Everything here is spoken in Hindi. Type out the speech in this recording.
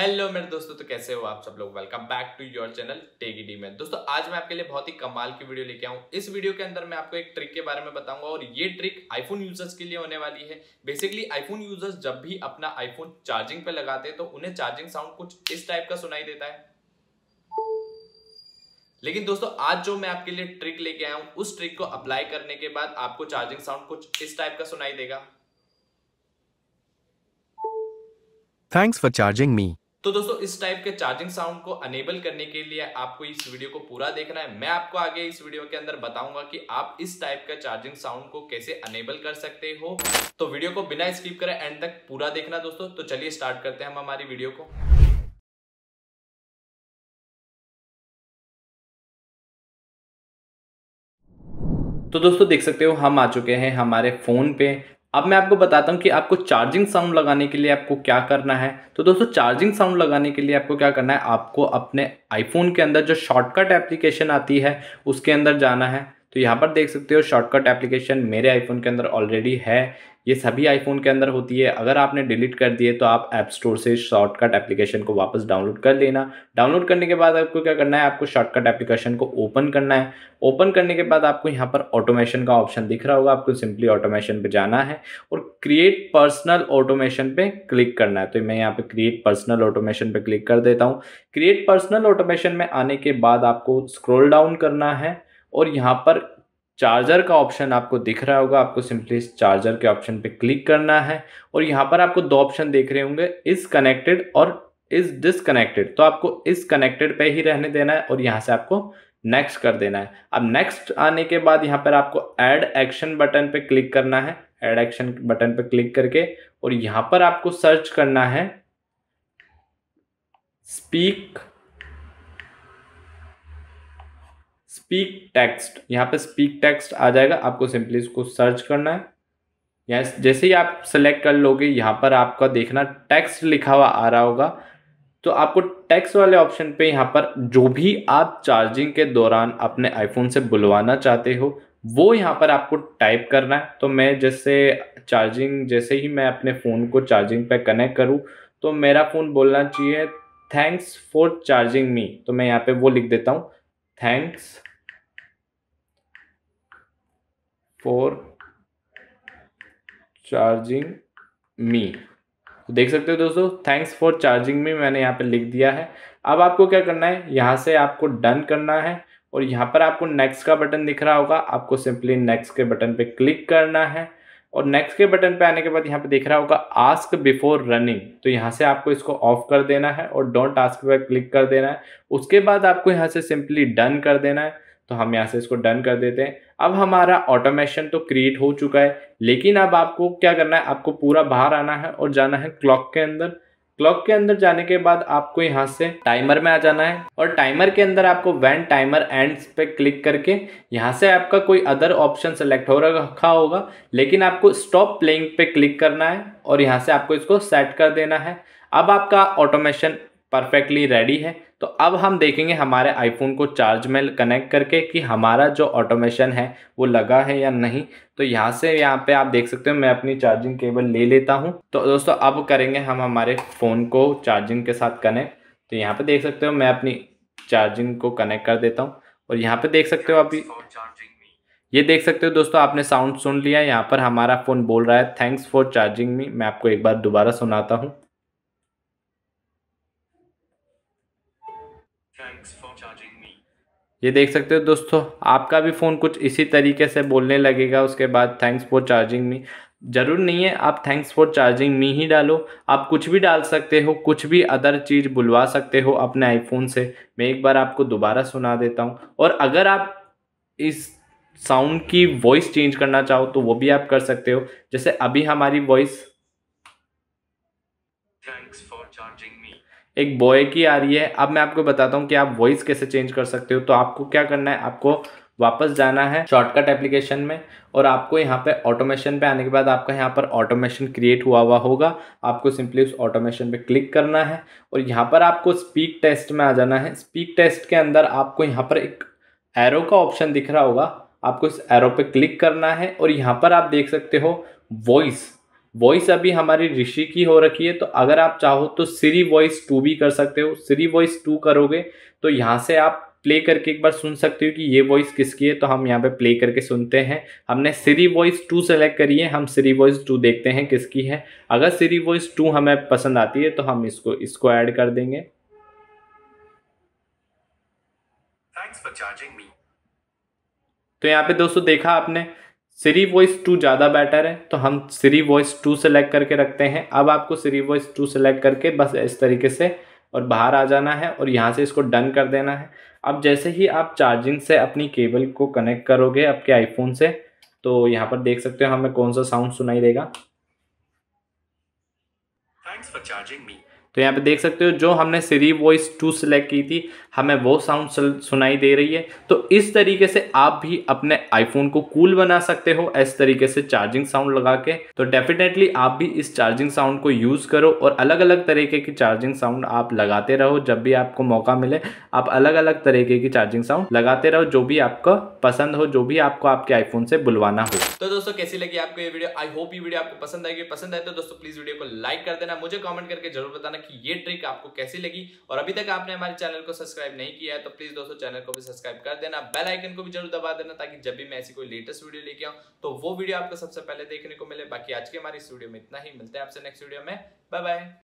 हेलो मेरे दोस्तों, तो कैसे हो आप सब लोग। Welcome back to your channel techy D में। दोस्तों आज मैं आपके लिए बहुत ही कमाल की वीडियो लेके आऊं। इस वीडियो के अंदर मैं आपको एक ट्रिक के बारे में बताऊंगा और ये ट्रिक आईफोन यूजर्स के लिए होने वाली है। बेसिकली आईफोन यूजर्स जब भी अपना आईफोन चार्जिंग पे लगाते हैं तो उन्हें चार्जिंग साउंड कुछ इस टाइप का सुनाई देता है। लेकिन दोस्तों आज जो मैं आपके लिए ट्रिक लेके आया हूं, उस ट्रिक को अप्लाई करने के बाद आपको चार्जिंग साउंड कुछ इस टाइप का सुनाई देगा। Thanks for charging me. तो दोस्तों इस टाइप के चार्जिंग साउंड को अनेबल करने के लिए आपको इस वीडियो को पूरा देखना है। मैं आपको आगे इस वीडियो के अंदर बताऊंगा कि आप इस टाइप का चार्जिंग साउंड को कैसे अनेबल कर सकते हो। तो वीडियो को बिना स्किप करें एंड तक पूरा देखना दोस्तों। तो चलिए स्टार्ट करते हैं हम हमारी वीडियो को। तो दोस्तों देख सकते हो हम आ चुके हैं हमारे फोन पे। अब मैं आपको बताता हूं कि आपको चार्जिंग साउंड लगाने के लिए आपको क्या करना है। तो दोस्तों चार्जिंग साउंड लगाने के लिए आपको क्या करना है, आपको अपने आईफोन के अंदर जो शॉर्टकट एप्लीकेशन आती है उसके अंदर जाना है। तो यहाँ पर देख सकते हो शॉर्टकट एप्लीकेशन मेरे आईफोन के अंदर ऑलरेडी है। ये सभी आईफोन के अंदर होती है। अगर आपने डिलीट कर दिए तो आप ऐप स्टोर से शॉर्टकट एप्लीकेशन को वापस डाउनलोड कर लेना। डाउनलोड करने के बाद आपको क्या करना है, आपको शॉर्टकट एप्लीकेशन को ओपन करना है। ओपन करने के बाद आपको यहाँ पर ऑटोमेशन का ऑप्शन दिख रहा होगा। आपको सिंपली ऑटोमेशन पे जाना है और क्रिएट पर्सनल ऑटोमेशन पे क्लिक करना है। तो मैं यहाँ पर क्रिएट पर्सनल ऑटोमेशन पे क्लिक कर देता हूँ। क्रिएट पर्सनल ऑटोमेशन में आने के बाद आपको स्क्रॉल डाउन करना है और यहाँ पर चार्जर का ऑप्शन आपको दिख रहा होगा। आपको सिंपली इस चार्जर के ऑप्शन पे क्लिक करना है और यहाँ पर आपको दो ऑप्शन देख रहे होंगे, इज कनेक्टेड और इज डिसकनेक्टेड। तो आपको इज कनेक्टेड पे ही रहने देना है और यहाँ से आपको नेक्स्ट कर देना है। अब नेक्स्ट आने के बाद यहाँ पर आपको ऐड एक्शन बटन पे क्लिक करना है। ऐड एक्शन बटन पे क्लिक करके और यहाँ पर आपको सर्च करना है स्पीक टेक्स्ट। यहाँ पे स्पीक टेक्स्ट आ जाएगा। आपको सिंपली इसको सर्च करना है। यहाँ जैसे ही आप सेलेक्ट कर लोगे यहाँ पर आपका देखना टेक्स्ट लिखा हुआ आ रहा होगा। तो आपको टेक्स्ट वाले ऑप्शन पे यहाँ पर जो भी आप चार्जिंग के दौरान अपने आईफोन से बुलवाना चाहते हो वो यहाँ पर आपको टाइप करना है। तो मैं जैसे ही मैं अपने फ़ोन को चार्जिंग पे कनेक्ट करूँ तो मेरा फ़ोन बोलना चाहिए थैंक्स फॉर चार्जिंग मी। तो मैं यहाँ पर वो लिख देता हूँ, थैंक्स फॉर चार्जिंग मी। देख सकते हो दोस्तों थैंक्स फॉर चार्जिंग मी मैंने यहाँ पे लिख दिया है। अब आपको क्या करना है, यहाँ से आपको डन करना है और यहाँ पर आपको नेक्स्ट का बटन दिख रहा होगा। आपको सिंपली नेक्स्ट के बटन पे क्लिक करना है और नेक्स्ट के बटन पे आने के बाद यहाँ पे दिख रहा होगा आस्क बिफोर रनिंग। तो यहाँ से आपको इसको ऑफ कर देना है और डोंट आस्क पे क्लिक कर देना है। उसके बाद आपको यहाँ से सिंपली डन कर देना है। तो हम यहाँ से इसको डन कर देते हैं। अब हमारा ऑटोमेशन तो क्रिएट हो चुका है, लेकिन अब आपको क्या करना है, आपको पूरा बाहर आना है और जाना है क्लॉक के अंदर। क्लॉक के अंदर जाने के बाद आपको यहाँ से टाइमर में आ जाना है और टाइमर के अंदर आपको व्हेन टाइमर एंड्स पे क्लिक करके यहाँ से आपका कोई अदर ऑप्शन सेलेक्ट हो रखा होगा, लेकिन आपको स्टॉप प्लेइंग पे क्लिक करना है और यहाँ से आपको इसको सेट कर देना है। अब आपका ऑटोमेशन परफेक्टली रेडी है। तो अब हम देखेंगे हमारे आईफोन को चार्ज में कनेक्ट करके कि हमारा जो ऑटोमेशन है वो लगा है या नहीं। तो यहाँ से यहाँ पे आप देख सकते हो मैं अपनी चार्जिंग केबल ले लेता हूँ। तो दोस्तों अब करेंगे हम हमारे फ़ोन को चार्जिंग के साथ कनेक्ट। तो यहाँ पे देख सकते हो मैं अपनी चार्जिंग को कनेक्ट कर देता हूँ और यहाँ पर देख सकते हो अभी ये देख सकते हो दोस्तों आपने साउंड सुन लिया। यहाँ पर हमारा फ़ोन बोल रहा है थैंक्स फॉर चार्जिंग मी। मैं आपको एक बार दोबारा सुनाता हूँ, थैंक्स फॉर चार्जिंग मी। ये देख सकते हो दोस्तों आपका भी फ़ोन कुछ इसी तरीके से बोलने लगेगा। उसके बाद थैंक्स फॉर चार्जिंग मी ज़रूर नहीं है, आप थैंक्स फॉर चार्जिंग मी ही डालो। आप कुछ भी डाल सकते हो, कुछ भी अदर चीज़ बुलवा सकते हो अपने आईफोन से। मैं एक बार आपको दोबारा सुना देता हूँ। और अगर आप इस साउंड की वॉइस चेंज करना चाहो तो वो भी आप कर सकते हो। जैसे अभी हमारी वॉइस थैंक्स फॉर चार्जिंग एक बॉय की आ रही है। अब मैं आपको बताता हूँ कि आप वॉइस कैसे चेंज कर सकते हो। तो आपको क्या करना है, आपको वापस जाना है शॉर्टकट एप्लीकेशन में और आपको यहाँ पे ऑटोमेशन पे आने के बाद आपका यहाँ पर ऑटोमेशन क्रिएट हुआ होगा। आपको सिंपली उस ऑटोमेशन पे क्लिक करना है और यहाँ पर आपको स्पीक टेस्ट में आ जाना है। स्पीक टेस्ट के अंदर आपको यहाँ पर एक एरो का ऑप्शन दिख रहा होगा। आपको इस एरो पर क्लिक करना है और यहाँ पर आप देख सकते हो वॉइस। वॉइस अभी हमारी ऋषि की हो रखी है, तो अगर आप चाहो तो सिरी वॉइस 2 भी कर सकते हो। सिरी वॉइस 2 करोगे तो यहाँ से आप प्ले करके एक बार सुन सकते हो कि ये वॉइस किसकी है। तो हम यहाँ पे प्ले करके सुनते हैं। हमने सिरी वॉइस 2 सेलेक्ट करी है, हम सिरी वॉइस 2 देखते हैं किसकी है। अगर सिरी वॉइस 2 हमें पसंद आती है तो हम इसको ऐड कर देंगे। Thanks for charging me. तो यहाँ पे दोस्तों देखा आपने सिरी वॉइस 2 ज़्यादा बेटर है, तो हम सिरी वॉइस 2 सेलेक्ट करके रखते हैं। अब आपको सिरी वॉइस 2 सेलेक्ट करके बस इस तरीके से और बाहर आ जाना है और यहाँ से इसको डन कर देना है। अब जैसे ही आप चार्जिंग से अपनी केबल को कनेक्ट करोगे आपके आईफोन से, तो यहाँ पर देख सकते हो हमें कौन सा साउंड सुनाई देगा। Thanks for charging me. तो यहाँ पे देख सकते हो जो हमने सिरी वॉइस 2 सेलेक्ट की थी हमें वो साउंड सुनाई दे रही है। तो इस तरीके से आप भी अपने आईफोन को कूल बना सकते हो इस तरीके से चार्जिंग साउंड लगा के। तो डेफिनेटली आप भी इस चार्जिंग साउंड को यूज़ करो और अलग अलग तरीके की चार्जिंग साउंड आप लगाते रहो। जब भी आपको मौका मिले आप अलग अलग तरीके की चार्जिंग साउंड लगाते रहो, जो भी आपको पसंद हो, जो भी आपको आपके आईफोन से बुलवाना हो। तो दोस्तों कैसी लगी आपको ये वीडियो? आई होप ये वीडियो आपको पसंद आएगी। पसंद आए तो दोस्तों प्लीज़ वीडियो को लाइक कर देना, मुझे कॉमेंट करके जरूर बताना कि ये ट्रिक आपको कैसी लगी। और अभी तक आपने हमारे चैनल को सब्सक्राइब नहीं किया है तो प्लीज दोस्तों चैनल को भी सब्सक्राइब कर देना, बेल आइकन को भी जरूर दबा देना, ताकि जब भी मैं ऐसी कोई लेटेस्ट वीडियो लेके आऊं तो वो वीडियो आपको सबसे पहले देखने को मिले। बाकी आज के हमारी इस वीडियो में इतना ही, मिलते हैं आपसे नेक्स्ट वीडियो में। Bye bye.